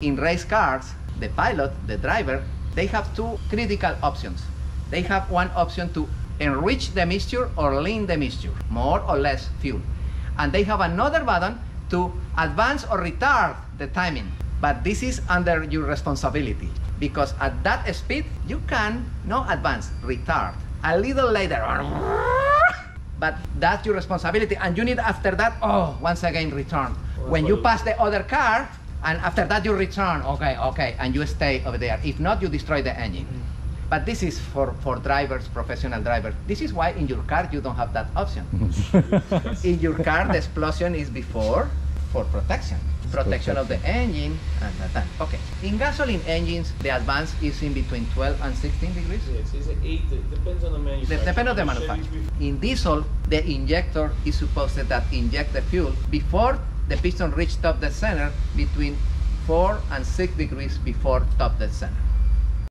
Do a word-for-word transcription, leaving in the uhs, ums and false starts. In race cars, the pilot, the driver, they have two critical options. They have one option to enrich the mixture or lean the mixture, more or less fuel. And they have another button to advance or retard the timing. But this is under your responsibility, because at that speed, you can not advance, retard. A little later, but that's your responsibility. And you need after that, oh, once again, return. When you pass the other car, and after that you return, okay, okay, and you stay over there. If not, you destroy the engine. But this is for, for drivers, professional drivers. This is why in your car you don't have that option. In your car, the explosion is before for protection. Protection of the engine and that. Okay. In gasoline engines, the advance is in between twelve and sixteen degrees. Yes, it's eight. It depends on the manufacturer. Depends on the manufacturer. In diesel, the injector is supposed to that inject the fuel before the piston reaches top dead center, between four and six degrees before top dead center.